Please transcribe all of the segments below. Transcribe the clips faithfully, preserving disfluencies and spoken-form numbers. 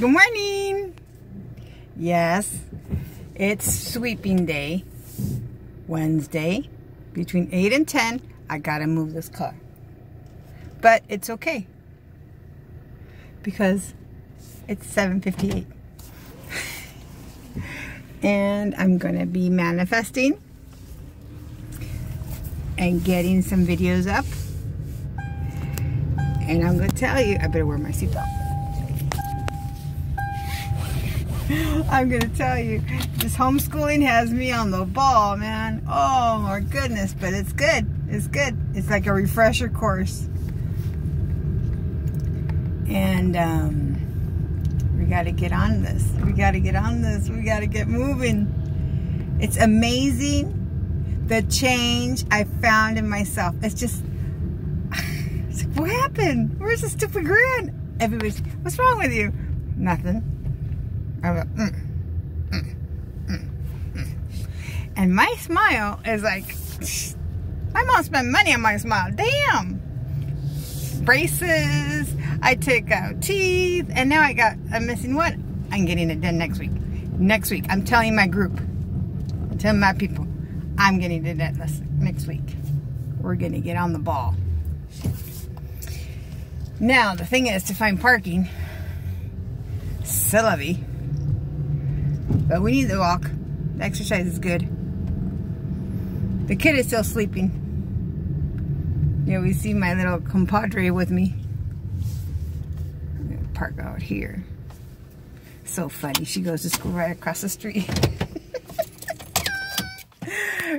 Good morning. Yes, it's sweeping day, Wednesday, between eight and ten. I gotta move this car, but it's okay because it's seven fifty-eight and I'm gonna be manifesting and getting some videos up, and I'm gonna tell you, I better wear my seatbelt. I'm gonna tell you, this homeschooling has me on the ball, man. Oh my goodness, but it's good. It's good. It's like a refresher course. And um, we gotta get on this. We gotta get on this. We gotta get moving. It's amazing the change I found in myself. It's just, it's like, what happened? Where's the stupid grin? Everybody's, what's wrong with you? Nothing. I go, mm, mm, mm, mm. And my smile is like, my mom spent money on my smile. Damn. Braces. I took out teeth. And now I got, I'm missing one. I'm getting it done next week. Next week. I'm telling my group. I'm telling my people. I'm getting it done next week. We're going to get on the ball. Now, the thing is to find parking. C'est la vie. But we need to walk. The exercise is good. The kid is still sleeping. Yeah, we see my little compadre with me. I'm gonna park out here. So funny. She goes to school right across the street.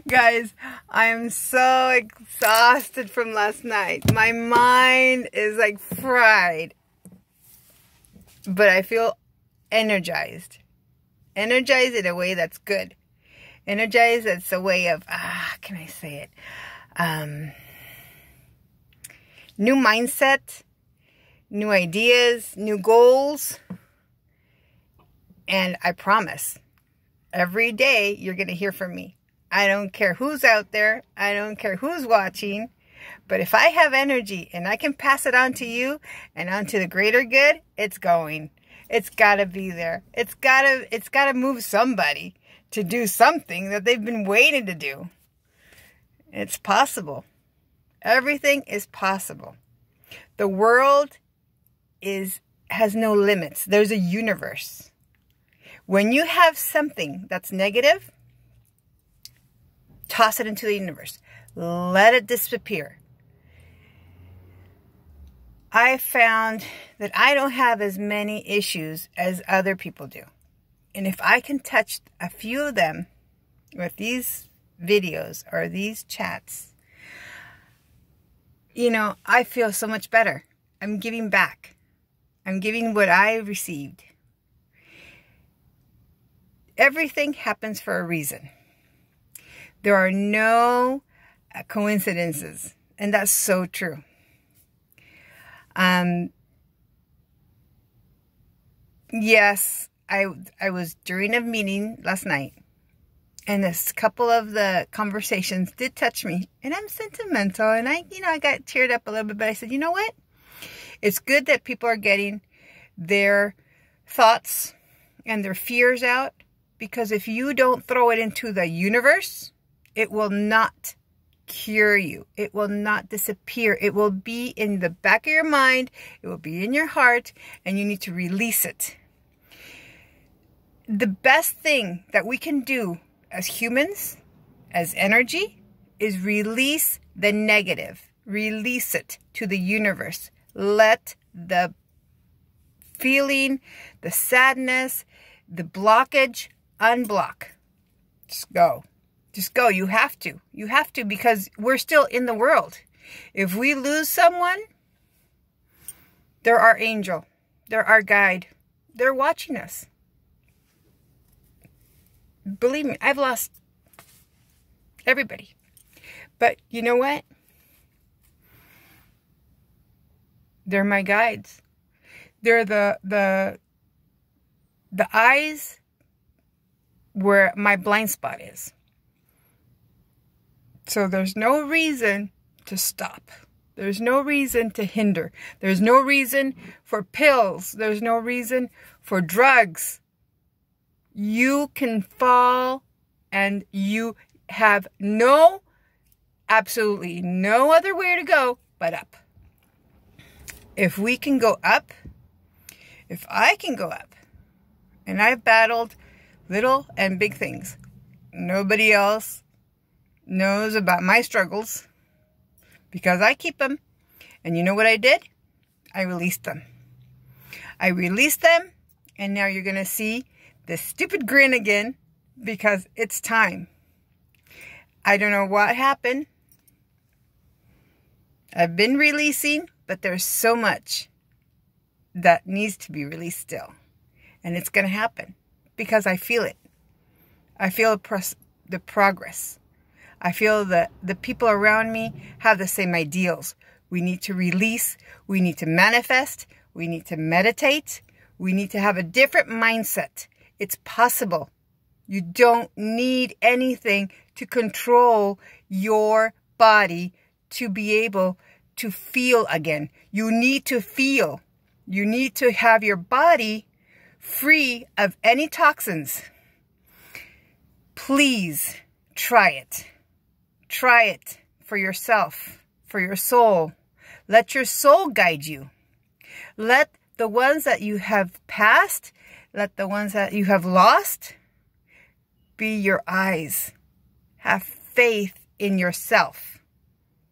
Guys, I am so exhausted from last night. My mind is like fried. But I feel energized. Energize in a way that's good. Energize, that's a way of, ah, can I say it? Um, new mindset, new ideas, new goals. And I promise, every day you're going to hear from me. I don't care who's out there. I don't care who's watching. But if I have energy and I can pass it on to you and on to the greater good, it's going. It's gotta be there. It's gotta, it's gotta move somebody to do something that they've been waiting to do. It's possible. Everything is possible. The world is, has no limits. There's a universe. When you have something that's negative, toss it into the universe. Let it disappear. I found that I don't have as many issues as other people do. And if I can touch a few of them with these videos or these chats, you know, I feel so much better. I'm giving back. I'm giving what I received. Everything happens for a reason. There are no coincidences. And that's so true. Um, yes, I, I was during a meeting last night, and this couple of the conversations did touch me, and I'm sentimental, and I, you know, I got teared up a little bit, but I said, you know what? It's good that people are getting their thoughts and their fears out, because if you don't throw it into the universe, it will not cure you. It will not disappear. It will be in the back of your mind. It will be in your heart, and you need to release it. The best thing that we can do as humans, as energy, is release the negative. Release it to the universe. Let the feeling, the sadness, the blockage, unblock. Just go. Just go. You have to. You have to, because we're still in the world. If we lose someone, they're our angel. They're our guide. They're watching us. Believe me, I've lost everybody. But you know what? They're my guides. They're the the the eyes where my blind spot is. So there's no reason to stop. There's no reason to hinder. There's no reason for pills. There's no reason for drugs. You can fall and you have no, absolutely no other way to go but up. If we can go up, if I can go up, and I've battled little and big things. Nobody else knows about my struggles because I keep them. And you know what I did? I released them. I released them, and now you're going to see this stupid grin again because it's time. I don't know what happened. I've been releasing, but there's so much that needs to be released still. And it's going to happen because I feel it. I feel the progress. I feel that the people around me have the same ideals. We need to release. We need to manifest. We need to meditate. We need to have a different mindset. It's possible. You don't need anything to control your body to be able to feel again. You need to feel. You need to have your body free of any toxins. Please try it. Try it for yourself, for your soul. Let your soul guide you. Let the ones that you have passed, let the ones that you have lost, be your eyes. Have faith in yourself.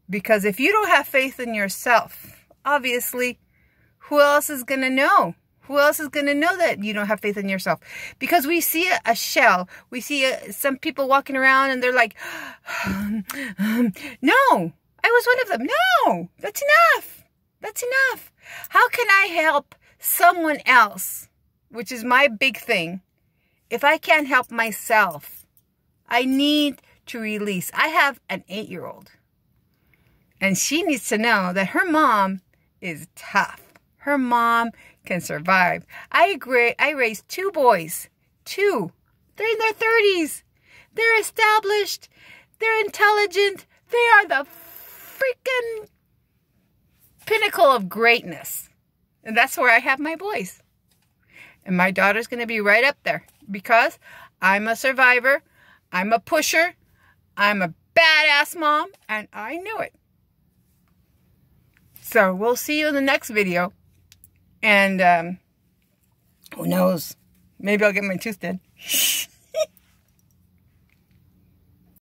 Because if you don't have faith in yourself, obviously, who else is going to know? Who else is going to know that you don't have faith in yourself? Because we see a, a shell. We see a, some people walking around and they're like, um, um, no, I was one of them. No, that's enough. That's enough. How can I help someone else, which is my big thing, if I can't help myself? I need to release. I have an eight-year-old. And she needs to know that her mom is tough. Her mom can survive. I agree. I raised two boys. Two. They're in their thirties. They're established. They're intelligent. They are the freaking pinnacle of greatness. And that's where I have my boys. And my daughter's going to be right up there because I'm a survivor. I'm a pusher. I'm a badass mom. And I knew it. So we'll see you in the next video. And um, who knows? Maybe I'll get my tooth done.